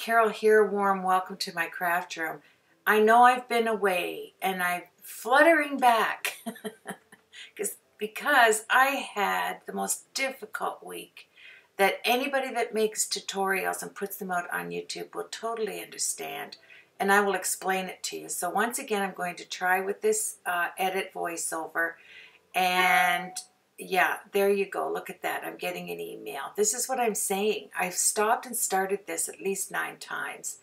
Carol here. Warm welcome to my craft room. I know I've been away and I'm fluttering back because I had the most difficult week that anybody that makes tutorials and puts them out on YouTube will totally understand, and I will explain it to you. So once again, I'm going to try with this edit voiceover, and yeah, there you go. Look at that. I'm getting an email. This is what I'm saying. I've stopped and started this at least 9 times,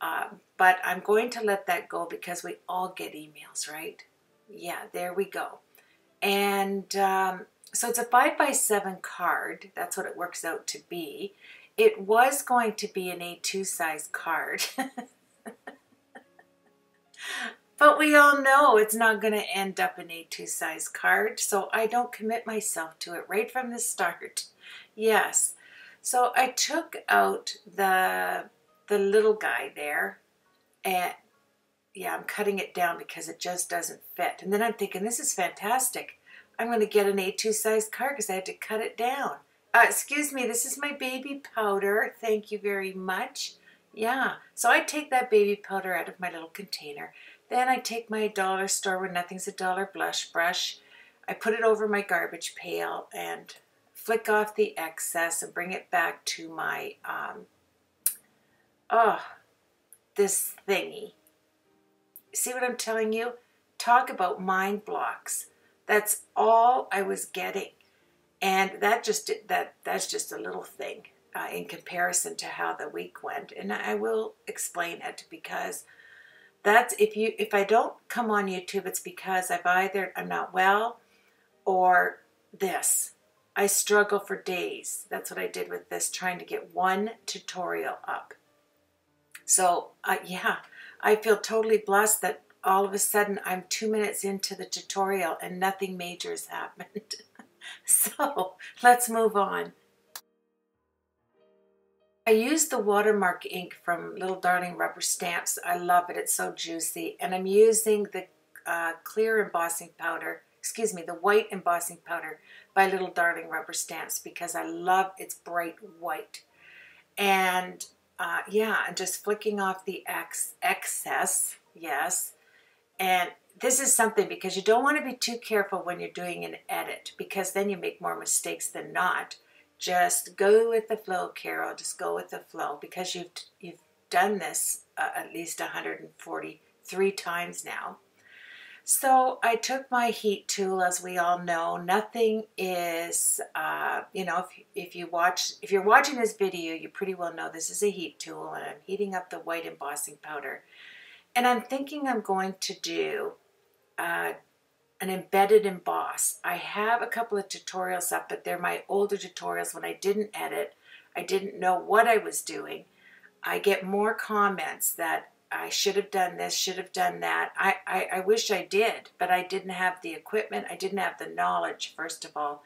but I'm going to let that go because we all get emails, right? Yeah, there we go. And so it's a 5x7 card. That's what it works out to be. It was going to be an A2 size card. But we all know it's not going to end up an A2 size card, so I don't commit myself to it right from the start. Yes. So I took out the little guy there, and yeah, I'm cutting it down because it just doesn't fit. And then I'm thinking, this is fantastic. I'm going to get an A2 size card because I had to cut it down. Excuse me, this is my baby powder. Thank you very much. Yeah, so I take that baby powder out of my little container. Then I take my dollar store when nothing's a dollar blush brush. I put it over my garbage pail and flick off the excess and bring it back to my, this thingy. See what I'm telling you? Talk about mind blocks. That's all I was getting. And that's just a little thing in comparison to how the week went. And I will explain it because that's, if I don't come on YouTube, it's because I'm not well, or this. I struggle for days. That's what I did with this, trying to get one tutorial up. So yeah, I feel totally blessed that all of a sudden I'm 2 minutes into the tutorial and nothing major has happened. So let's move on. I used the Watermark ink from Little Darling Rubber Stamps. I love it. It's so juicy. And I'm using the clear embossing powder, excuse me, the white embossing powder by Little Darling Rubber Stamps because I love its bright white. And yeah, I'm just flicking off the excess, yes. And this is something because you don't want to be too careful when you're doing an edit because then you make more mistakes than not. Just go with the flow, Carol. Just go with the flow because you've done this at least 143 times now. So I took my heat tool, as we all know. Nothing is, you know, if you're watching this video, you pretty well know this is a heat tool, and I'm heating up the white embossing powder. And I'm thinking I'm going to do an embedded emboss. I have a couple of tutorials up, but they're my older tutorials when I didn't edit. I didn't know what I was doing. I get more comments that I should have done this, should have done that. I wish I did, but I didn't have the equipment. I didn't have the knowledge, first of all,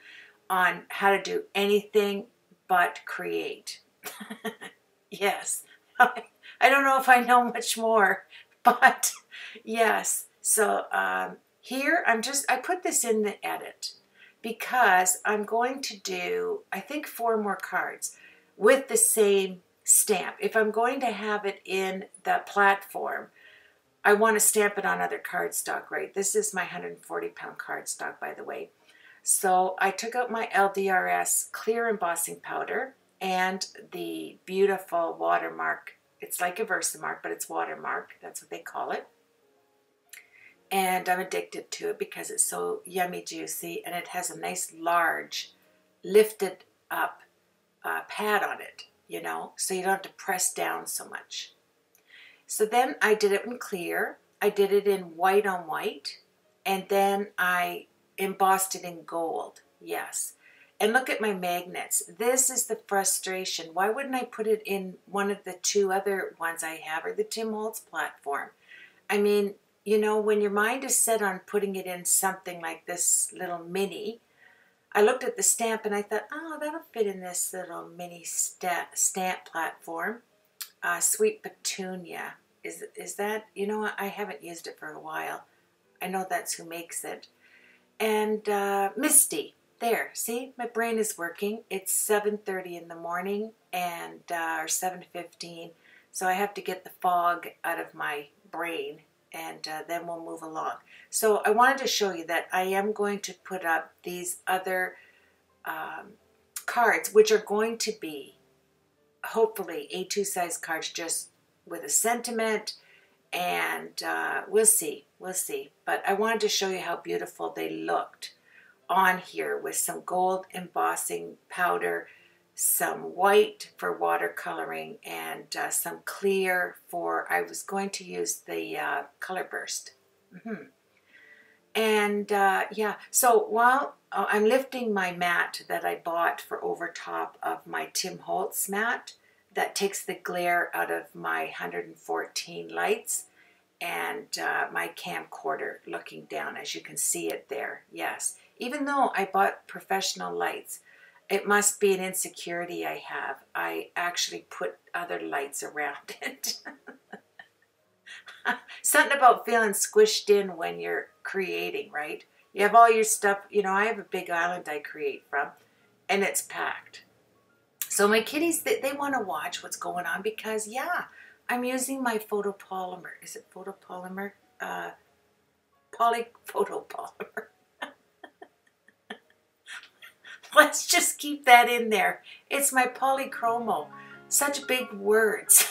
on how to do anything but create. Yes. I don't know if I know much more, but yes. So, here, I put this in the edit because I'm going to do, I think, 4 more cards with the same stamp. If I'm going to have it in the platform, I want to stamp it on other cardstock, right? This is my 140-pound cardstock, by the way. So I took out my LDRS clear embossing powder and the beautiful Watermark. It's like a Versamark, but it's Watermark. That's what they call it. And I'm addicted to it because it's so yummy juicy, and it has a nice large lifted up pad on it, you know, so you don't have to press down so much. So then I did it in clear, I did it in white on white, and then I embossed it in gold, yes. And look at my magnets. This is the frustration. Why wouldn't I put it in one of the 2 other ones I have, or the Tim Holtz platform? I mean, you know, when your mind is set on putting it in something like this little mini, I looked at the stamp and I thought, oh, that'll fit in this little mini stamp platform. Sweet Petunia. Is that, you know, I haven't used it for a while. I know that's who makes it. And Misty. There, see, my brain is working. It's 7:30 in the morning and or 7:15. So I have to get the fog out of my brain, and then we'll move along. So I wanted to show you that I am going to put up these other cards, which are going to be hopefully A2 size cards, just with a sentiment, and we'll see. But I wanted to show you how beautiful they looked on here with some gold embossing powder, some white for watercoloring, and some clear for, I was going to use the Color Burst. And yeah, so while I'm lifting my mat that I bought for over top of my Tim Holtz mat, that takes the glare out of my 114 lights and my camcorder looking down, as you can see it there. Yes, even though I bought professional lights, it must be an insecurity I have. I actually put other lights around it. Something about feeling squished in when you're creating, right? You have all your stuff. You know, I have a big island I create from, and it's packed. So my kitties, they want to watch what's going on because, yeah, I'm using my photopolymer. Is it photopolymer? Polyphotopolymer. Let's just keep that in there. It's my Polychromo. Such big words.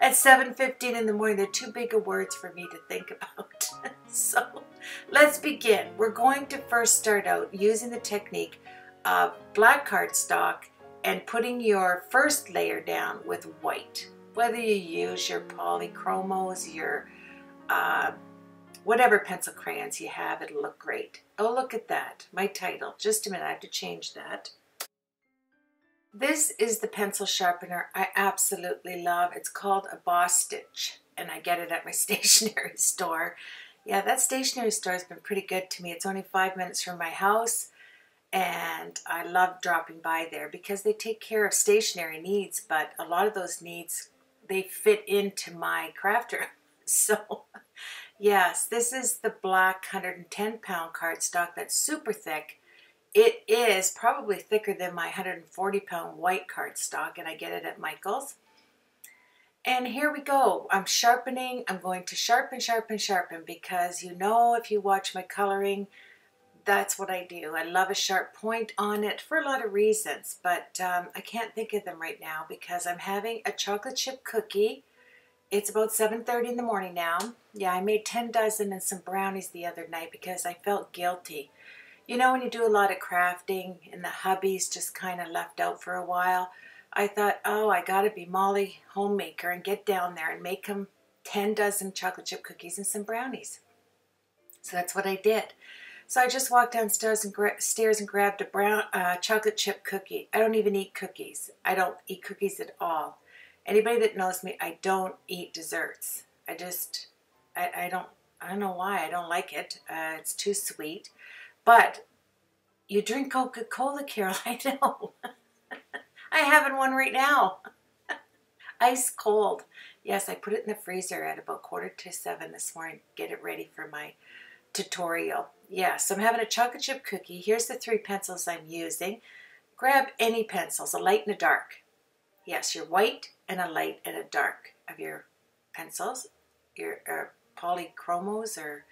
At 7:15 in the morning, they're too big of words for me to think about. So let's begin. We're going to first start out using the technique of black cardstock and putting your first layer down with white. Whether you use your polychromos, your whatever pencil crayons you have, it'll look great. Oh, look at that, my title. Just a minute, I have to change that. This is the pencil sharpener I absolutely love. It's called a Bostitch, and I get it at my stationery store. Yeah, that stationery store has been pretty good to me. It's only 5 minutes from my house, and I love dropping by there because they take care of stationery needs, but a lot of those needs, they fit into my crafter. So, yes, this is the black 110-pound cardstock that's super thick. It is probably thicker than my 140-pound white cardstock, and I get it at Michael's. And here we go. I'm sharpening. I'm going to sharpen because, you know, if you watch my coloring, that's what I do. I love a sharp point on it for a lot of reasons, but I can't think of them right now because I'm having a chocolate chip cookie. It's about 7:30 in the morning now. Yeah, I made 10 dozen and some brownies the other night because I felt guilty. You know, when you do a lot of crafting and the hubby's just kind of left out for a while, I thought, oh, I gotta be Molly homemaker and get down there and make him 10 dozen chocolate chip cookies and some brownies. So that's what I did. So I just walked downstairs and grabbed a brown chocolate chip cookie. I don't even eat cookies. I don't eat cookies at all. Anybody that knows me, I don't eat desserts. I just, I don't know why. I don't like it. It's too sweet. But you drink Coca-Cola, Carol. I know. I'm having one right now. Ice cold. Yes, I put it in the freezer at about 7:15 this morning. Get it ready for my tutorial. Yeah, so I'm having a chocolate chip cookie. Here's the three pencils I'm using. Grab any pencils, a light and a dark. Yes, your white and a light and a dark of your pencils, your polychromos or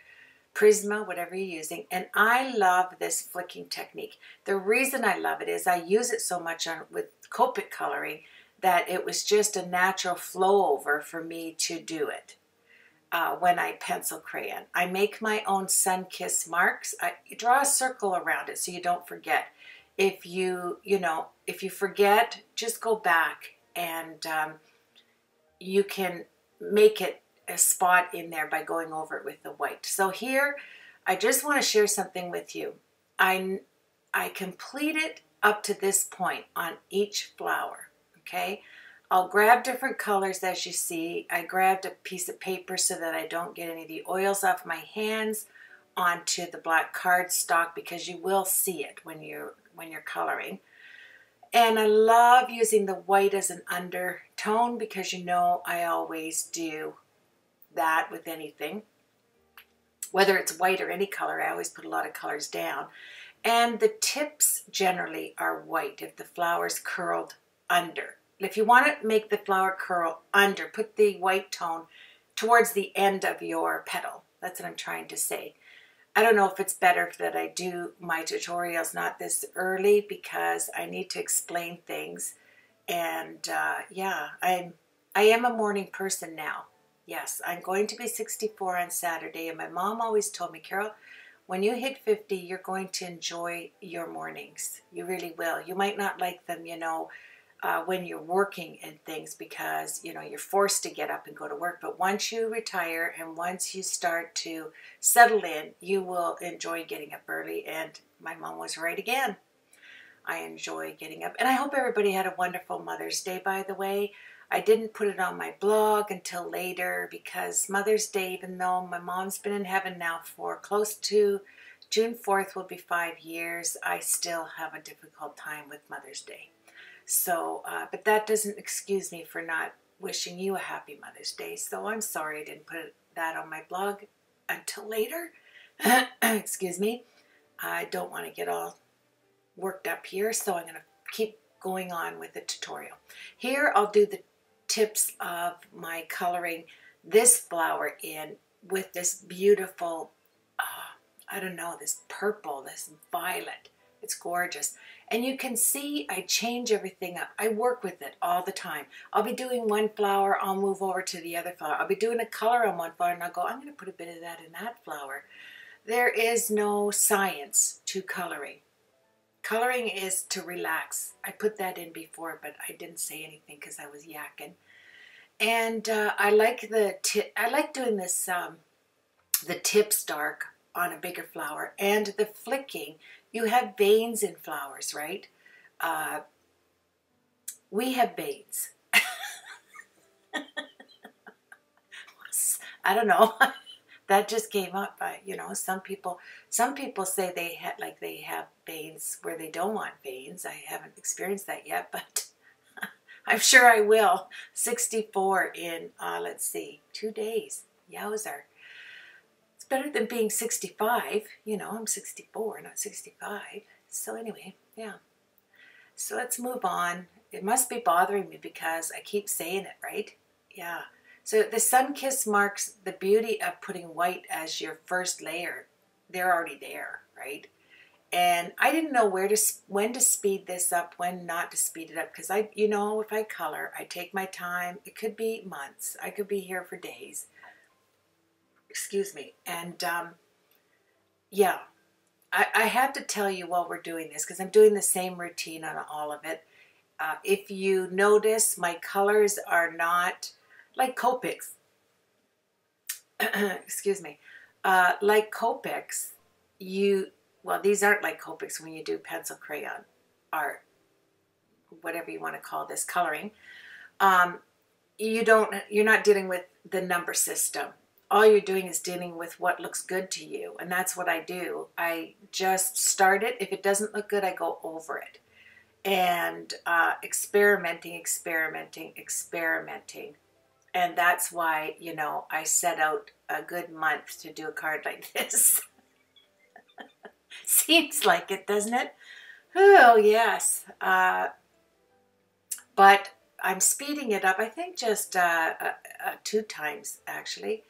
Prisma, whatever you're using. And I love this flicking technique. The reason I love it is I use it so much with Copic coloring that it was just a natural flow over for me to do it. When I pencil crayon, I make my own sun-kissed marks. I draw a circle around it so you don't forget. If you forget, just go back and you can make it a spot in there by going over it with the white. So here, I just want to share something with you. I completed up to this point on each flower. Okay. I'll grab different colors as you see. I grabbed a piece of paper so that I don't get any of the oils off my hands onto the black cardstock because you will see it when you're coloring. And I love using the white as an undertone because you know I always do that with anything. Whether it's white or any color, I always put a lot of colors down. And the tips generally are white if the flower's curled under. if you want to make the flower curl under, put the white tone towards the end of your petal. That's what I'm trying to say. I don't know if it's better that I do my tutorials not this early, because I need to explain things. And yeah, I am a morning person now. Yes, I'm going to be 64 on Saturday, and my mom always told me, Carol, when you hit 50, you're going to enjoy your mornings. You really will. You might not like them, you know, when you're working and things, because, you know, you're forced to get up and go to work. But once you retire and once you start to settle in, you will enjoy getting up early. And my mom was right again. I enjoy getting up. And I hope everybody had a wonderful Mother's Day, by the way. I didn't put it on my blog until later, because Mother's Day, even though my mom's been in heaven now for close to June 4th will be 5 years, I still have a difficult time with Mother's Day. So, but that doesn't excuse me for not wishing you a happy Mother's Day. So I'm sorry I didn't put that on my blog until later. Excuse me. I don't want to get all worked up here, so I'm going to keep going on with the tutorial. Here I'll do the tips of my coloring this flower in with this beautiful, I don't know, this purple, this violet. It's gorgeous. And you can see I change everything up. I work with it all the time. I'll be doing one flower, I'll move over to the other flower. I'll be doing a color on one flower and I'll go, I'm going to put a bit of that in that flower. There is no science to coloring. Coloring is to relax. I put that in before, but I didn't say anything because I was yakking. And I like doing this, the tips dark on a bigger flower and the flicking. You have veins in flowers, right? We have veins. I don't know. That just came up. You know, some people say they had, like, they have veins where they don't want veins. I haven't experienced that yet, but I'm sure I will. 64 in, let's see, 2 days. Yowzer. It's better than being 65. You know, I'm 64, not 65. So anyway, yeah. So let's move on. It must be bothering me because I keep saying it, right? Yeah. So the sun kiss marks the beauty of putting white as your first layer. They're already there, right? And I didn't know where to, when to speed this up, when not to speed it up, because I, you know, if I color, I take my time. It could be months. I could be here for days. Excuse me. And yeah, I have to tell you while we're doing this, because I'm doing the same routine on all of it. If you notice, my colors are not like Copic's, excuse me, like Copic's, well, these aren't like Copic's when you do pencil crayon art, whatever you want to call this coloring. You're not dealing with the number system. All you're doing is dealing with what looks good to you. And that's what I do. I just start it. If it doesn't look good, I go over it. And experimenting. And that's why, you know, I set out a good month to do a card like this. Seems like it, doesn't it? Oh, yes. But I'm speeding it up, I think just 2 times, actually.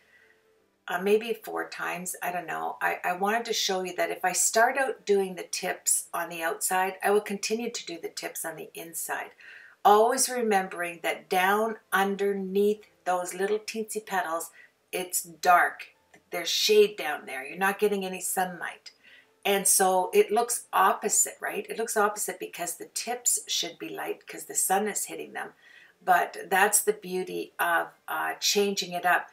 Maybe 4 times. I don't know. I wanted to show you that if I start out doing the tips on the outside, I will continue to do the tips on the inside. Always remembering that down underneath those little teensy petals, it's dark. There's shade down there. You're not getting any sunlight. And so it looks opposite, right? It looks opposite because the tips should be light because the sun is hitting them. But that's the beauty of changing it up.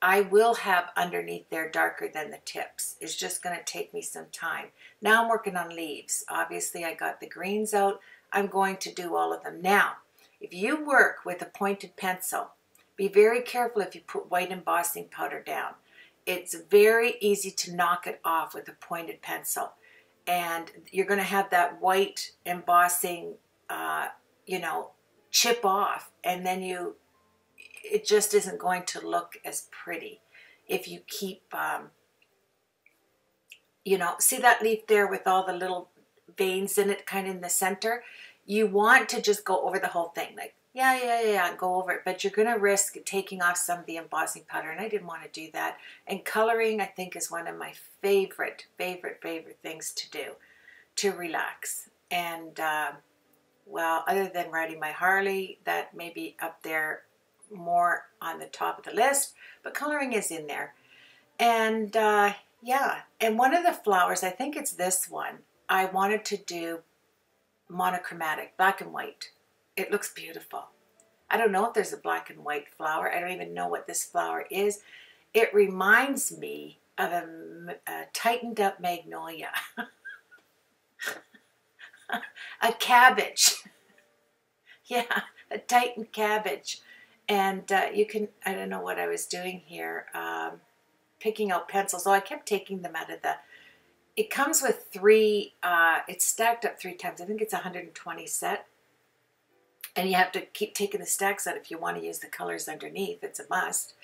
I will have underneath there darker than the tips. It's just going to take me some time. Now I'm working on leaves. Obviously, I got the greens out. I'm going to do all of them. Now, if you work with a pointed pencil, be very careful if you put white embossing powder down. It's very easy to knock it off with a pointed pencil. And you're going to have that white embossing, you know, chip off. And then it just isn't going to look as pretty if you keep, you know, see that leaf there with all the little veins in it, kind of in the center. You want to just go over the whole thing, like Yeah, go over it, but you're going to risk taking off some of the embossing powder, and I didn't want to do that. And coloring, I think, is one of my favorite things to do to relax. And, well, other than riding my Harley, that may be up there more on the top of the list, but coloring is in there. And, yeah, and one of the flowers, I think it's this one, I wanted to do monochromatic, black and white. It looks beautiful. I don't know if there's a black and white flower. I don't even know what this flower is. It reminds me of a tightened up magnolia. A cabbage. Yeah, a tightened cabbage. And you can, I don't know what I was doing here, picking out pencils. Oh, I kept taking them out of the, it comes with three, it's stacked up 3 times. I think it's 120 set. And you have to keep taking the stacks out if you want to use the colors underneath. It's a must.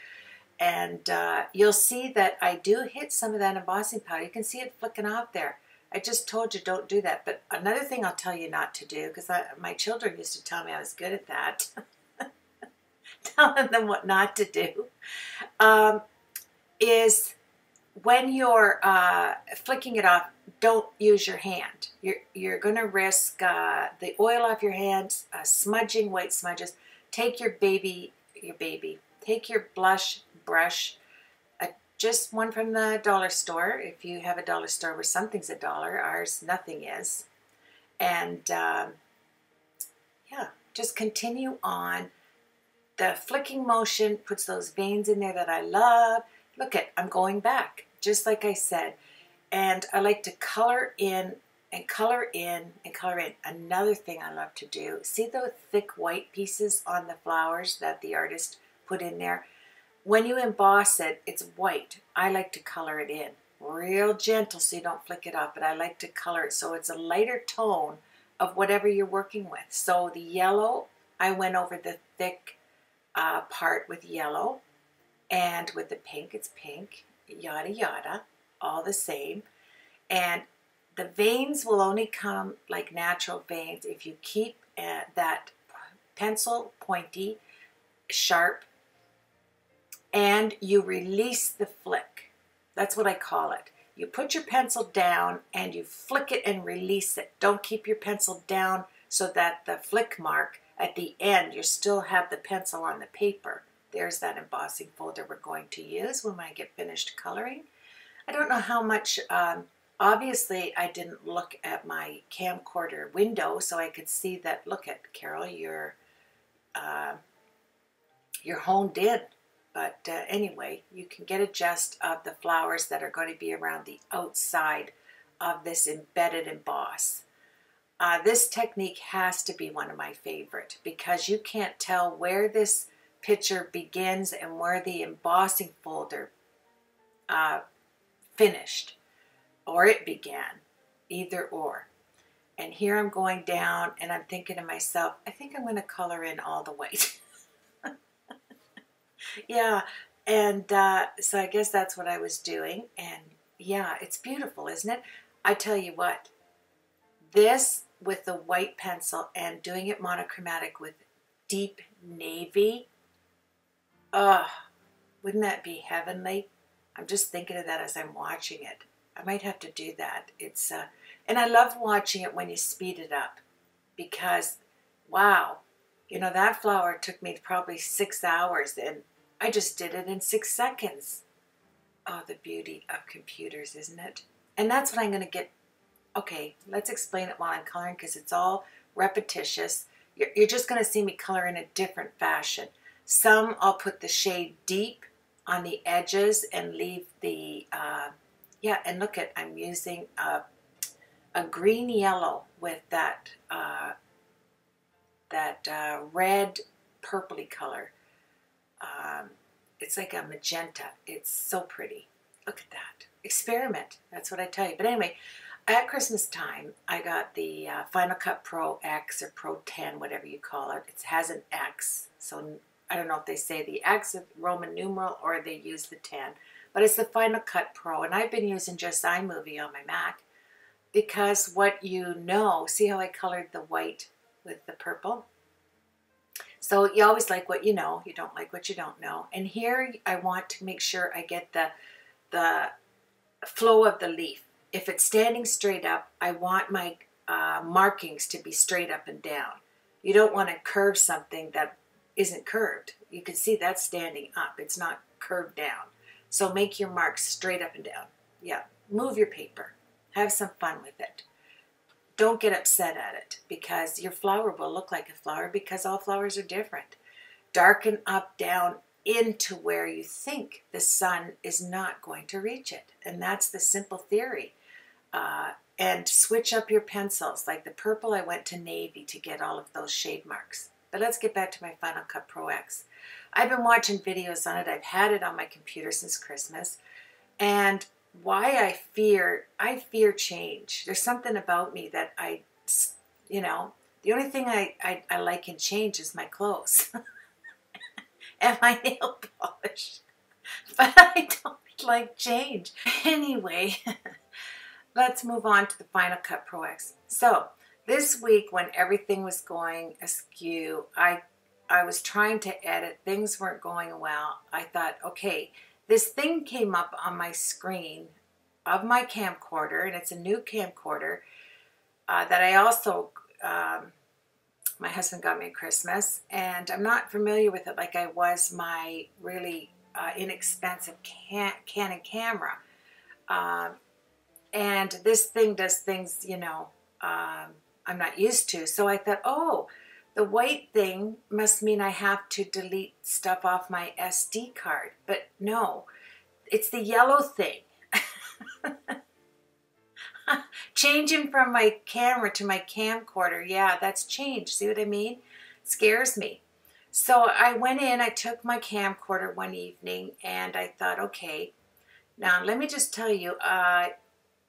And you'll see that I do hit some of that embossing powder. You can see it flicking off there. I just told you don't do that. But another thing I'll tell you not to do, because my children used to tell me I was good at that. Telling them what not to do. Is when you're flicking it off, don't use your hand. You're going to risk the oil off your hands, smudging, white smudges. Take your take your blush brush, just one from the dollar store. If you have a dollar store where something's a dollar, ours nothing is. And yeah, just continue on. The flicking motion puts those veins in there that I love. Look at, I'm going back, just like I said. And I like to color in and color in and color in. Another thing I love to do, see those thick white pieces on the flowers that the artist put in there? When you emboss it, it's white. I like to color it in. Real gentle so you don't flick it off, but I like to color it so it's a lighter tone of whatever you're working with. So the yellow, I went over the thick part with yellow, and with the pink, it's pink, yada yada. All the same. And the veins will only come like natural veins if you keep that pencil pointy, sharp, and you release the flick. That's what I call it. You put your pencil down and you flick it and release it. Don't keep your pencil down so that the flick mark at the end, you still have the pencil on the paper. There's that embossing folder we're going to use when I get finished coloring. I don't know how much, obviously I didn't look at my camcorder window so I could see that, look at Carol, you're honed in. But anyway, you can get a gist of the flowers that are going to be around the outside of this embedded emboss. This technique has to be one of my favorite because you can't tell where this picture begins and where the embossing folder finished, or it began, either or. And here I'm going down and I'm thinking to myself, I think I'm going to color in all the white. Yeah, and so I guess that's what I was doing. And yeah, it's beautiful, isn't it? I tell you what, this with the white pencil and doing it monochromatic with deep navy, oh, wouldn't that be heavenly? I'm just thinking of that as I'm watching it. I might have to do that. It's and I love watching it when you speed it up because, wow, you know, that flower took me probably 6 hours and I just did it in 6 seconds. Oh, the beauty of computers, isn't it? And that's what I'm going to get. Okay, let's explain it while I'm coloring because it's all repetitious. You're just going to see me color in a different fashion. Some I'll put the shade deep on the edges and leave the, yeah, and look at, I'm using a green yellow with that red purpley color. It's like a magenta. It's so pretty. Look at that. Experiment. That's what I tell you. But anyway, at Christmas time, I got the Final Cut Pro X or Pro 10, whatever you call it. It has an X, so I don't know if they say the X of Roman numeral or they use the 10, but it's the Final Cut Pro, and I've been using just iMovie on my Mac because what you know, see how I colored the white with the purple? So you always like what you know, you don't like what you don't know. And here I want to make sure I get the flow of the leaf. If it's standing straight up, I want my markings to be straight up and down. You don't want to curve something that isn't curved. You can see that's standing up. It's not curved down. So make your marks straight up and down. Yeah, move your paper. Have some fun with it. Don't get upset at it, because your flower will look like a flower, because all flowers are different. Darken up, down, into where you think the sun is not going to reach it. And that's the simple theory. And switch up your pencils. Like the purple, I went to navy to get all of those shade marks. But let's get back to my Final Cut Pro X. I've been watching videos on it. I've had it on my computer since Christmas. And why I fear change. There's something about me that I, you know, the only thing I like in change is my clothes and my nail polish. But I don't like change. Anyway, let's move on to the Final Cut Pro X. So this week, when everything was going askew, I was trying to edit. Things weren't going well. I thought, okay, this thing came up on my screen of my camcorder, and it's a new camcorder that I also, my husband got me at Christmas, and I'm not familiar with it like I was my really inexpensive Canon camera. And this thing does things, you know, I'm not used to. So I thought, oh, the white thing must mean I have to delete stuff off my SD card. But no, it's the yellow thing. Changing from my camera to my camcorder. Yeah, that's change. See what I mean? Scares me. So I went in, I took my camcorder one evening, and I thought, okay, now let me just tell you,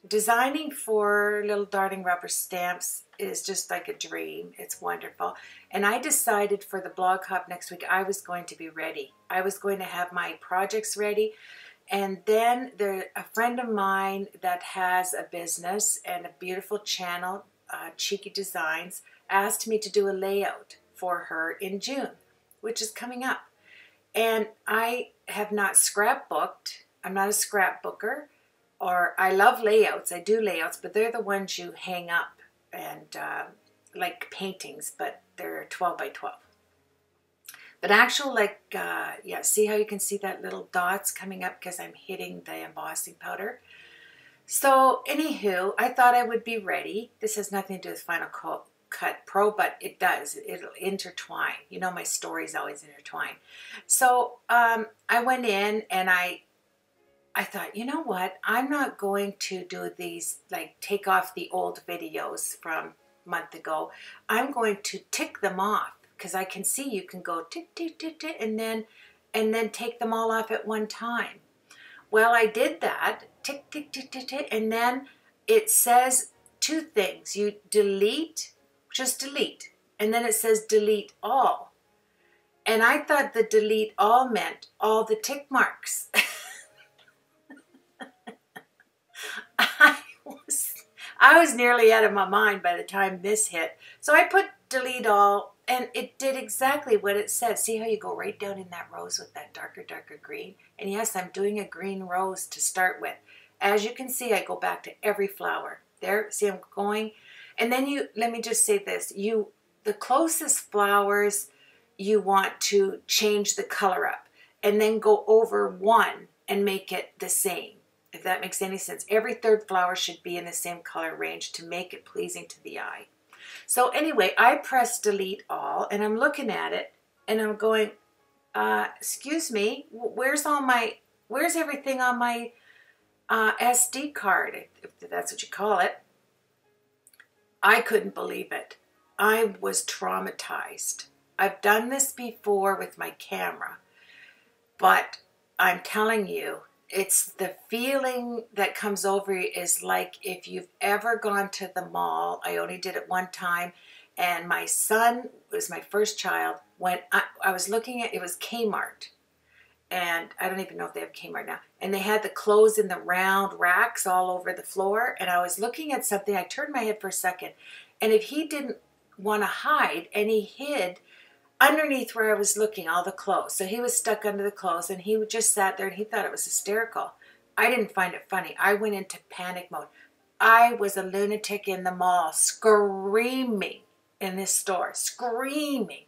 designing for Little Darling Rubber Stamps is just like a dream. It's wonderful. And I decided for the blog hop next week, I was going to be ready. I was going to have my projects ready. And then a friend of mine that has a business and a beautiful channel, Cheeky Designs, asked me to do a layout for her in June, which is coming up. And I have not scrapbooked. I'm not a scrapbooker. Or I love layouts. I do layouts, but they're the ones you hang up and like paintings, but they're 12 by 12. But actual, like, yeah, see how you can see that little dots coming up because I'm hitting the embossing powder. So anywho, I thought I would be ready. This has nothing to do with Final Cut Pro, but it does. It'll intertwine. You know, my stories always intertwine. So I went in and I thought, you know what, I'm not going to do these, like take off the old videos from a month ago. I'm going to tick them off because I can see you can go tick, tick, tick, tick, and then take them all off at one time. Well, I did that, tick, tick, tick, tick, tick, and then it says two things. You delete, just delete, and then it says delete all. And I thought the delete all meant all the tick marks. I was nearly out of my mind by the time this hit. So I put delete all, and it did exactly what it said. See how you go right down in that rose with that darker, darker green? And yes, I'm doing a green rose to start with. As you can see, I go back to every flower. There, see I'm going. And then you, let me just say this. You, the closest flowers, you want to change the color up. And then go over one and make it the same. If that makes any sense. Every third flower should be in the same color range to make it pleasing to the eye. So anyway, I press delete all, and I'm looking at it, and I'm going, excuse me, where's everything on my SD card, if that's what you call it? I couldn't believe it. I was traumatized. I've done this before with my camera, but I'm telling you, it's the feeling that comes over you is like if you've ever gone to the mall. I only did it one time, and my son was my first child. When I was looking at, it was Kmart, and I don't even know if they have Kmart now. And they had the clothes in the round racks all over the floor, and I was looking at something. I turned my head for a second, and if he didn't want to hide, and he hid underneath where I was looking, all the clothes. So he was stuck under the clothes, and he just sat there, and he thought it was hysterical. I didn't find it funny. I went into panic mode. I was a lunatic in the mall, screaming in this store, screaming.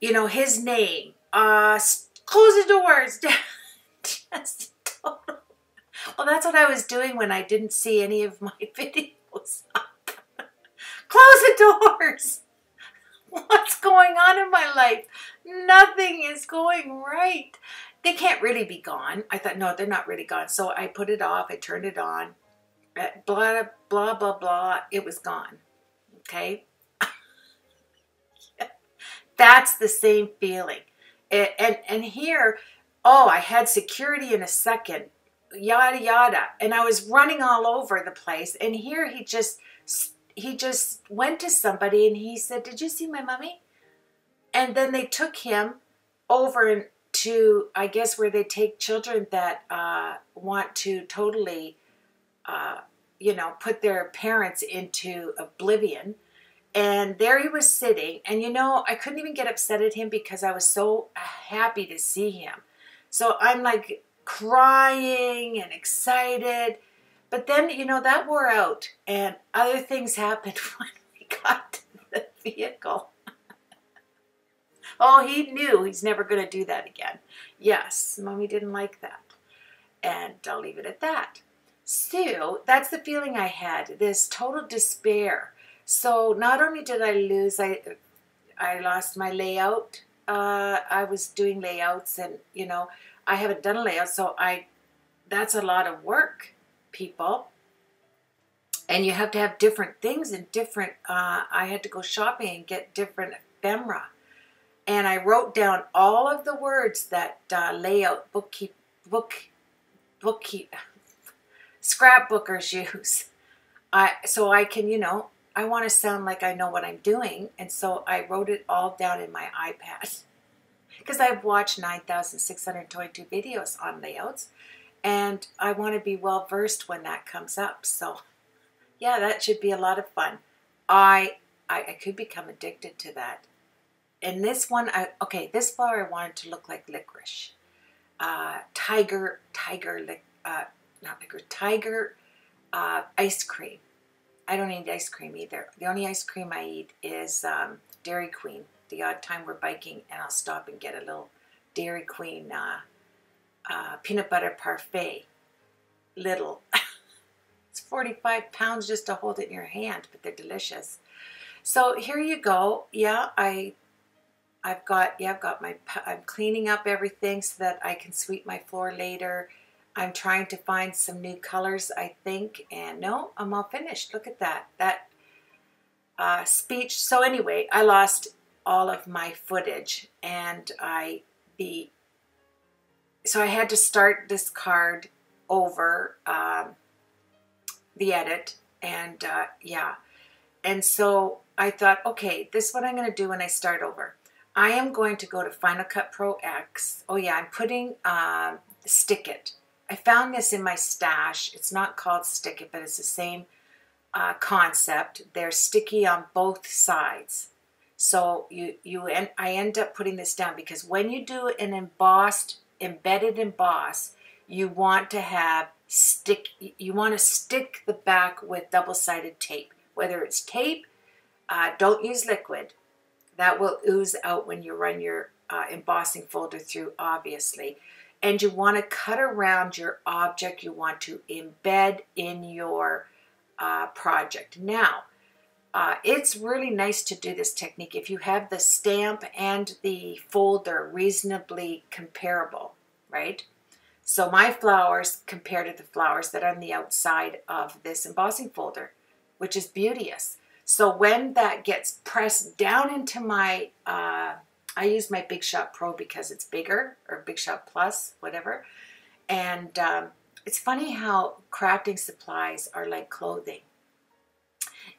You know, his name, close the doors. Just total. Well, that's what I was doing when I didn't see any of my videos up. Close the doors. What's going on in my life? Nothing is going right. They can't really be gone. I thought, no, they're not really gone. So I put it off. I turned it on. Blah, blah, blah, blah. It was gone. Okay? Yeah. That's the same feeling. And here, oh, I had security in a second. Yada, yada. And I was running all over the place. And here he just went to somebody and he said, "Did you see my mummy?" And then they took him over to, I guess, where they take children that want to totally, you know, put their parents into oblivion. And there he was sitting. And, you know, I couldn't even get upset at him because I was so happy to see him. So I'm like crying and excited. But then, you know, that wore out, and other things happened when we got to the vehicle. Oh, he knew he's never going to do that again. Yes, Mommy didn't like that. And I'll leave it at that. So that's the feeling I had, this total despair. So not only did I lose, I lost my layout. I was doing layouts, and, you know, I haven't done a layout, so that's a lot of work. People, and you have to have different things and different I had to go shopping and get different ephemera, and I wrote down all of the words that layout bookkeep scrapbookers use. So I can, you know, I want to sound like I know what I'm doing, and so I wrote it all down in my iPad because I've watched 9,622 videos on layouts. And I want to be well-versed when that comes up. So, yeah, that should be a lot of fun. I could become addicted to that. And this one, okay, this flower I wanted to look like licorice. Tiger ice cream. I don't eat ice cream either. The only ice cream I eat is Dairy Queen. The odd time we're biking, and I'll stop and get a little Dairy Queen peanut butter parfait, little. It's 45 pounds just to hold it in your hand, but they're delicious. So here you go. Yeah, I've got my, I'm cleaning up everything so that I can sweep my floor later. I'm trying to find some new colors, I think, and no, I'm all finished. Look at that, that speech. So anyway, I lost all of my footage, and so I had to start this card over, the edit, and yeah. And so I thought, okay, this is what I'm going to do when I start over. I am going to go to Final Cut Pro X. Oh yeah, I'm putting Stick It. I found this in my stash. It's not called Stick It, but it's the same concept. They're sticky on both sides. So I end up putting this down because when you do an embedded emboss, you want to have stick the back with double-sided tape. Whether it's tape, don't use liquid. That will ooze out when you run your embossing folder through, obviously. And you want to cut around your object you want to embed in your project. Now, it's really nice to do this technique if you have the stamp and the folder reasonably comparable, right? So my flowers compare to the flowers that are on the outside of this embossing folder, which is beauteous. So when that gets pressed down into my, I use my Big Shot Pro because it's bigger, or Big Shot Plus, whatever. And it's funny how crafting supplies are like clothing.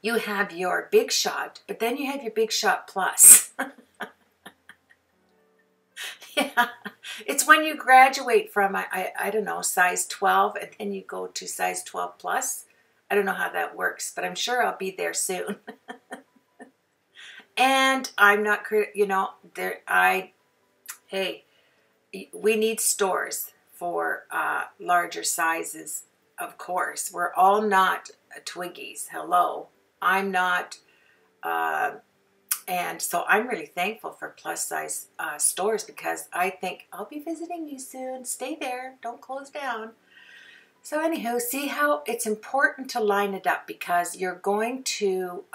You have your Big Shot, but then you have your Big Shot Plus. Yeah, it's when you graduate from, I don't know, size 12, and then you go to size 12 plus. I don't know how that works, but I'm sure I'll be there soon. And I'm not, you know, there. Hey, we need stores for larger sizes, of course. We're all not Twiggies. Hello, I'm not. And so I'm really thankful for plus size stores, because I think I'll be visiting you soon. Stay there. Don't close down. So anywho, see how it's important to line it up, because you're going to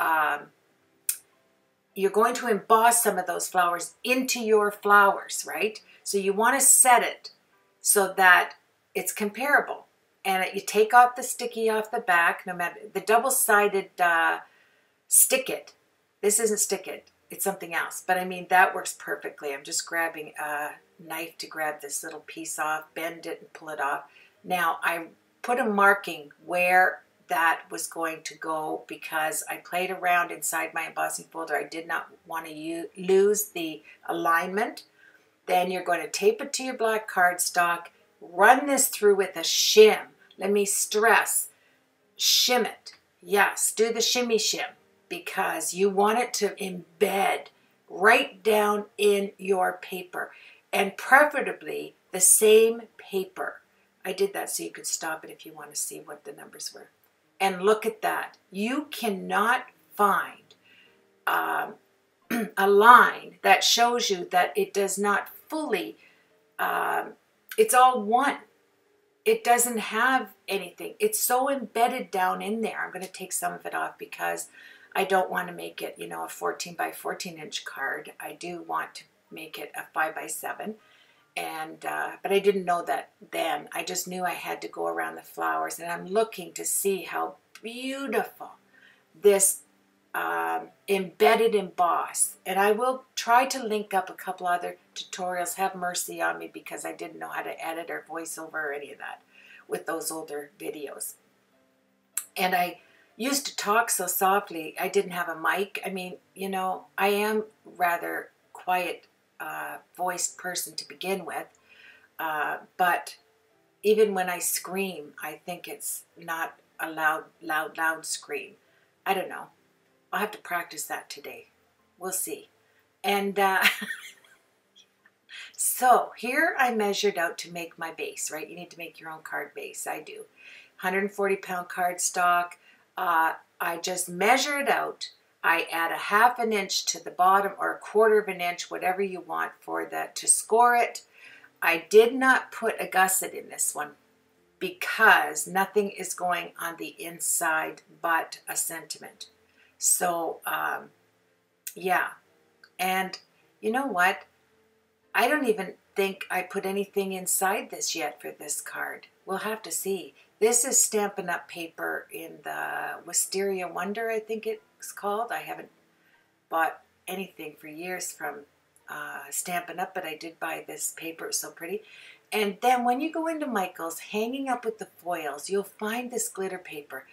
emboss some of those flowers into your flowers, right? So you want to set it so that it's comparable. And you take off the sticky off the back, no matter the double-sided stick it. This isn't stick it, it's something else. But I mean, that works perfectly. I'm just grabbing a knife to grab this little piece off, bend it and pull it off. Now I put a marking where that was going to go, because I played around inside my embossing folder. I did not want to lose the alignment. Then you're going to tape it to your black cardstock, run this through with a shim. Let me stress, shim it. Yes, do the shimmy shim, because you want it to embed right down in your paper, and preferably the same paper. I did that so you could stop it if you want to see what the numbers were. And look at that. You cannot find a line that shows you that it does not fully, it's all one. It doesn't have anything. It's so embedded down in there. I'm going to take some of it off because I don't want to make it, you know, a 14 by 14 inch card. I do want to make it a 5 by 7. And, but I didn't know that then. I just knew I had to go around the flowers, and I'm looking to see how beautiful this embedded emboss. And I will try to link up a couple other tutorials. Have mercy on me, because I didn't know how to edit or voiceover or any of that with those older videos. And I used to talk so softly. I didn't have a mic. I mean, you know, I am rather quiet voiced person to begin with, but even when I scream, I think it's not a loud scream. I don't know. I'll have to practice that today. We'll see. And so here I measured out to make my base, right? You need to make your own card base. I do. 140 pound cardstock. I just measure it out. I add a 1/2 inch to the bottom, or a 1/4 inch, whatever you want for that to score it. I did not put a gusset in this one because nothing is going on the inside but a sentiment. So, yeah. And you know what? I don't even think I put anything inside this yet for this card. We'll have to see. This is Stampin' Up paper in the Wisteria Wonder, I think it's called. I haven't bought anything for years from Stampin' Up, but I did buy this paper. It's so pretty. And then when you go into Michael's, hanging up with the foils, you'll find this glitter paper.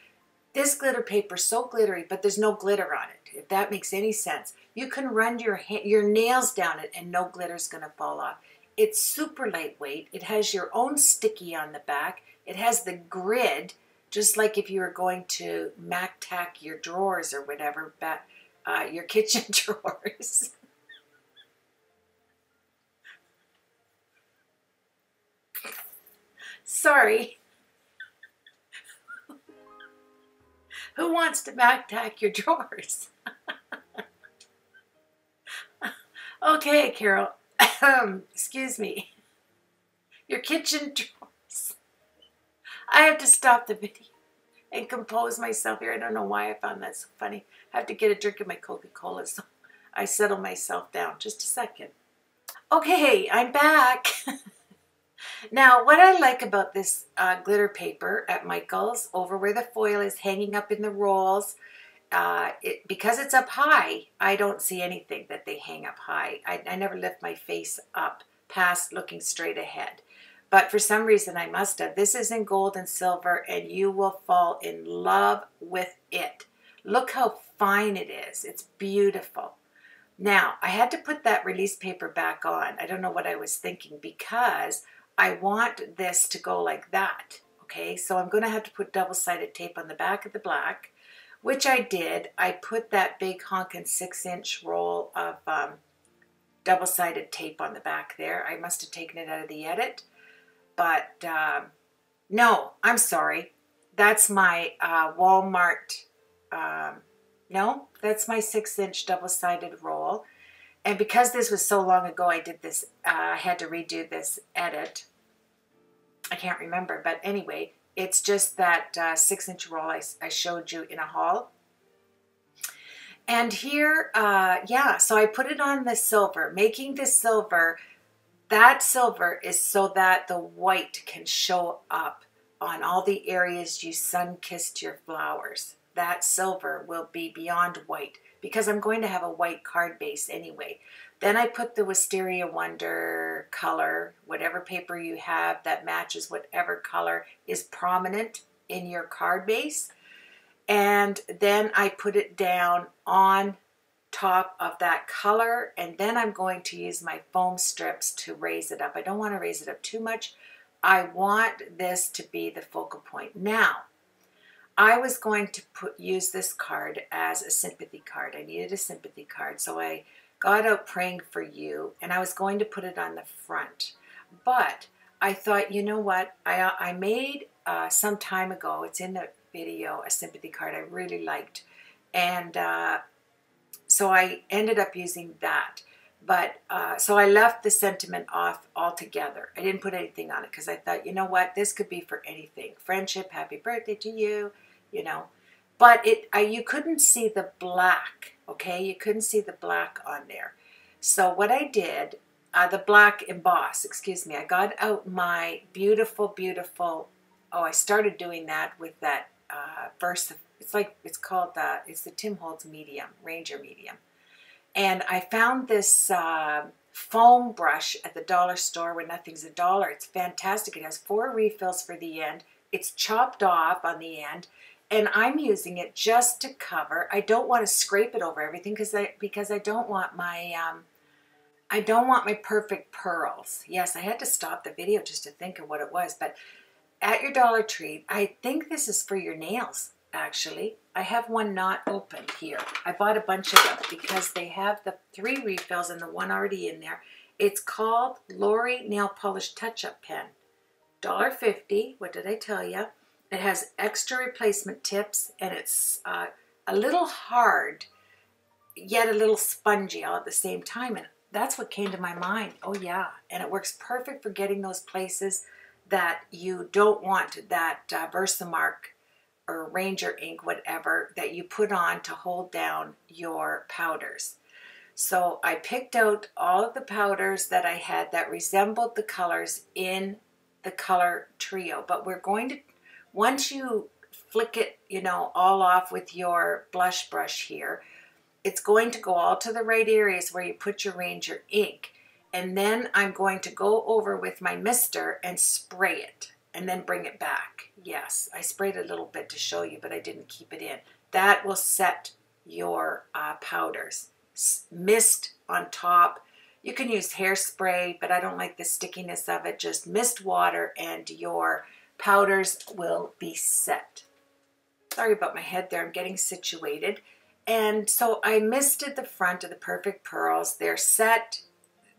This glitter paper is so glittery, but there's no glitter on it, if that makes any sense. You can run your nails down it and no glitter's going to fall off. It's super lightweight. It has your own sticky on the back. It has the grid, just like if you were going to MacTac your drawers or whatever, but, your kitchen drawers. Sorry. Who wants to MacTac your drawers? Okay, Carol. Excuse me. Your kitchen drawers. I have to stop the video and compose myself here. I don't know why I found that so funny. I have to get a drink of my Coca-Cola, so I settle myself down. Just a second. Okay, I'm back. Now, what I like about this glitter paper at Michael's, over where the foil is hanging up in the rolls, because it's up high, I don't see anything that they hang up high. I never lift my face up past looking straight ahead. But for some reason, I must have. This is in gold and silver, and you will fall in love with it. Look how fine it is. It's beautiful. Now, I had to put that release paper back on. I don't know what I was thinking, because I want this to go like that. Okay, so I'm going to have to put double-sided tape on the back of the black, which I did. I put that big honkin' 6-inch roll of double-sided tape on the back there. I must have taken it out of the edit, but no, I'm sorry. That's my Walmart, no, that's my 6-inch double-sided roll. And because this was so long ago I did this, I had to redo this edit. I can't remember, but anyway, it's just that 6-inch roll I showed you in a haul. And here, yeah, so I put it on the silver, making the silver, that silver is so that the white can show up on all the areas you sun-kissed your flowers. That silver will be beyond white because I'm going to have a white card base anyway. Then I put the Wisteria Wonder color, whatever paper you have that matches whatever color is prominent in your card base. And then I put it down on top of that color, and then I'm going to use my foam strips to raise it up. I don't want to raise it up too much. I want this to be the focal point. Now, I was going to use this card as a sympathy card. I needed a sympathy card, so I got out Praying For You, and I was going to put it on the front. But I thought, you know what, I made some time ago, it's in the video, a sympathy card I really liked, and so I ended up using that, but so I left the sentiment off altogether. I didn't put anything on it because I thought, you know what, this could be for anything. Friendship, happy birthday to you, you know. But you couldn't see the black, okay? You couldn't see the black on there. So what I did, the black emboss, excuse me, I got out my beautiful, beautiful, oh, I started doing that with that Versa, it's called, it's the Tim Holtz medium, Ranger medium. And I found this foam brush at the dollar store where nothing's a dollar. It's fantastic. It has 4 refills for the end. It's chopped off on the end. And I'm using it just to cover. I don't want to scrape it over everything because I don't want my I don't want my perfect pearls. Yes, I had to stop the video just to think of what it was. But at your Dollar Tree, I think this is for your nails. Actually, I have one not opened here. I bought a bunch of them because they have the 3 refills and the 1 already in there. It's called L'Oreal Nail Polish Touch-Up Pen, $1.50. What did I tell you? It has extra replacement tips, and it's a little hard, yet a little spongy all at the same time. And that's what came to my mind. Oh yeah, and it works perfect for getting those places that you don't want that Versamark or Ranger ink, whatever, that you put on to hold down your powders. So I picked out all of the powders that I had that resembled the colors in the color trio. But we're going to, once you flick it, you know, all off with your blush brush here, it's going to go all to the right areas where you put your Ranger ink. And then I'm going to go over with my mister and spray it, and then bring it back. Yes, I sprayed a little bit to show you, but I didn't keep it in. That will set your powders. Mist on top. You can use hairspray, but I don't like the stickiness of it. Just mist water and your powders will be set. Sorry about my head there, I'm getting situated. And so I misted the front of the Perfect Pearls. They're set.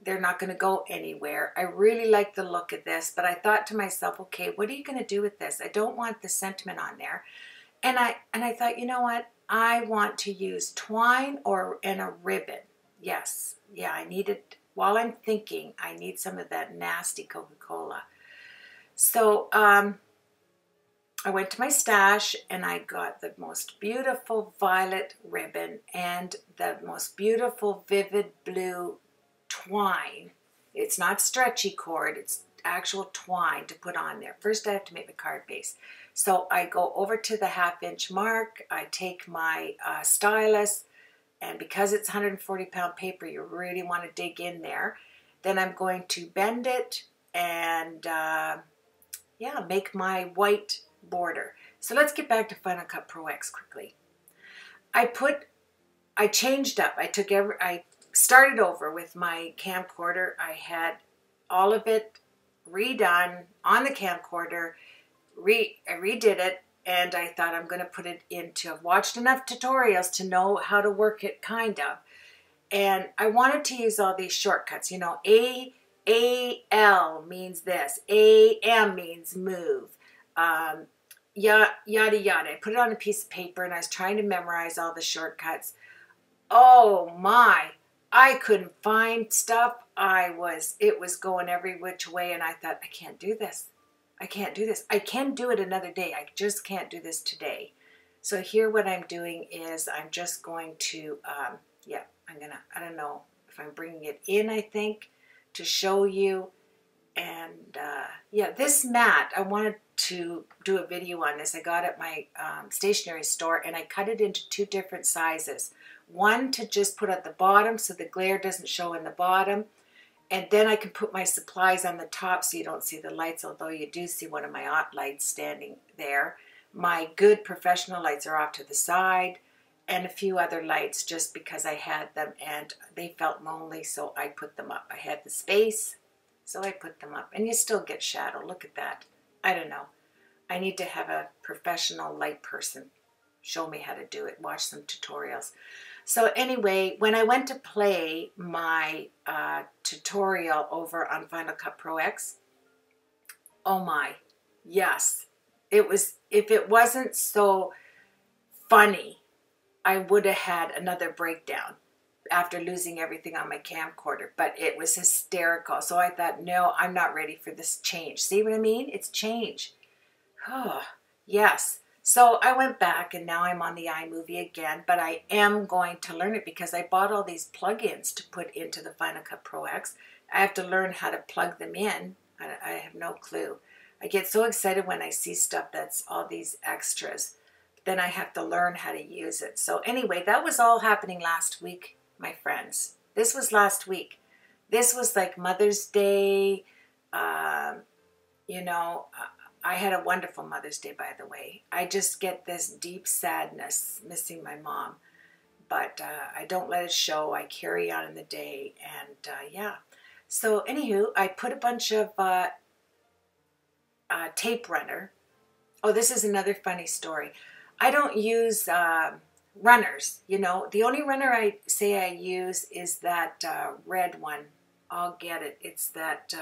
They're not going to go anywhere. I really like the look of this, but I thought to myself, okay, what are you going to do with this? I don't want the sentiment on there. And I thought, you know what? I want to use twine and a ribbon. Yes. Yeah, I need it. While I'm thinking, I need some of that nasty Coca-Cola. So I went to my stash and I got the most beautiful violet ribbon and the most beautiful vivid blue twine. It's not stretchy cord, it's actual twine to put on there. First I have to make the card base. So I go over to the 1/2 inch mark, I take my stylus, and because it's 140-pound paper, you really want to dig in there. Then I'm going to bend it and yeah, make my white border. So let's get back to Final Cut Pro X quickly. I changed up. I started over with my camcorder. I had all of it redone on the camcorder. I redid it and I thought I'm going to put it into, I've watched enough tutorials to know how to work it, kind of. And I wanted to use all these shortcuts, you know, A-L means this, A-M means move, yada, yada, yada. I put it on a piece of paper and I was trying to memorize all the shortcuts. Oh my, I couldn't find stuff. It was going every which way, and I thought, I can't do this. I can't do this. I can do it another day. I just can't do this today. So here what I'm doing is I'm just going to, yeah, I don't know if I'm bringing it in, I think, to show you. And yeah, this mat, I wanted to do a video on this. I got it at my stationery store, and I cut it into two different sizes. One to just put at the bottom so the glare doesn't show in the bottom. And then I can put my supplies on the top so you don't see the lights, although you do see one of my aunt lights standing there. My good professional lights are off to the side, and a few other lights just because I had them and they felt lonely, so I put them up. I had the space, so I put them up. And you still get shadow. Look at that. I don't know. I need to have a professional light person show me how to do it, watch some tutorials. So anyway, when I went to play my tutorial over on Final Cut Pro X, oh my, yes. It was, if it wasn't so funny, I would have had another breakdown after losing everything on my camcorder, but it was hysterical. So I thought, no, I'm not ready for this change. See what I mean? It's change. Oh, yes. So I went back and now I'm on the iMovie again, but I am going to learn it because I bought all these plugins to put into the Final Cut Pro X. I have to learn how to plug them in. I have no clue. I get so excited when I see stuff that's all these extras. Then I have to learn how to use it. So anyway, that was all happening last week, my friends. This was last week. This was like Mother's Day, you know, I had a wonderful Mother's Day, by the way. I just get this deep sadness missing my mom, but I don't let it show. I carry on in the day, and yeah. So anywho, I put a bunch of tape runner. Oh, this is another funny story. I don't use runners, you know. The only runner I say I use is that red one. I'll get it. It's that...